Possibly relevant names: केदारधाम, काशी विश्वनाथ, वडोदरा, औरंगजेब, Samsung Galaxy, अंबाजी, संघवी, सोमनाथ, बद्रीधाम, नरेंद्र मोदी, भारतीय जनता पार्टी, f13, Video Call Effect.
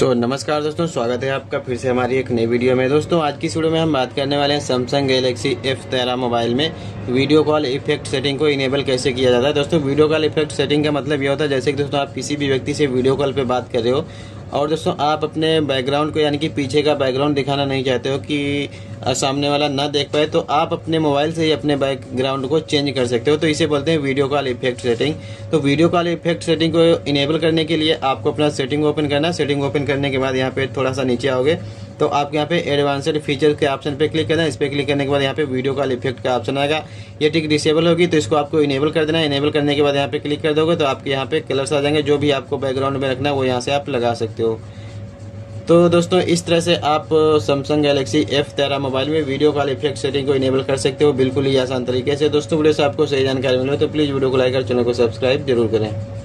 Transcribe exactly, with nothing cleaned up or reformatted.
सो so, नमस्कार दोस्तों, स्वागत है आपका फिर से हमारी एक नई वीडियो में। दोस्तों आज की इस वीडियो में हम बात करने वाले हैं Samsung Galaxy F thirteen mobile में वीडियो कॉल इफेक्ट सेटिंग को इनेबल कैसे किया जाता है। दोस्तों वीडियो कॉल इफेक्ट सेटिंग का मतलब यह होता है जैसे कि दोस्तों आप किसी भी व्यक्ति से वीडियो कॉल पर बात कर रहे हो और दोस्तों आप अपने बैकग्राउंड को यानी कि पीछे का बैकग्राउंड दिखाना नहीं चाहते हो कि सामने वाला ना देख पाए, तो आप अपने मोबाइल से ही अपने बैकग्राउंड को चेंज कर सकते हो, तो इसे बोलते हैं वीडियो कॉल इफेक्ट सेटिंग। तो वीडियो कॉल इफेक्ट सेटिंग को इनेबल करने के लिए आपको अपना सेटिंग ओपन करना। सेटिंग ओपन करने के बाद यहाँ पे थोड़ा सा नीचे आओगे तो आप यहाँ पे एडवांस्ड फीचर के ऑप्शन पे क्लिक करना है। इस पर क्लिक करने के बाद यहाँ पे वीडियो कॉल इफेक्ट का ऑप्शन आएगा, ये टिक डिसेबल होगी तो इसको आपको इनेबल कर देना है। इनेबल करने के बाद यहाँ पे क्लिक कर दोगे तो आपके यहाँ पे कलर्स आ जाएंगे, जो भी आपको बैकग्राउंड में रखना है वो यहाँ से आप लगा सकते हो। तो दोस्तों इस तरह से आप Samsung Galaxy F thirteen mobile में वीडियो कॉल इफेक्ट सेटिंग को इनेबल कर सकते हो बिल्कुल ही आसान तरीके से। दोस्तों वीडियो से आपको सही जानकारी मिले तो प्लीज़ वीडियो को लाइक और चैनल को सब्सक्राइब जरूर करें।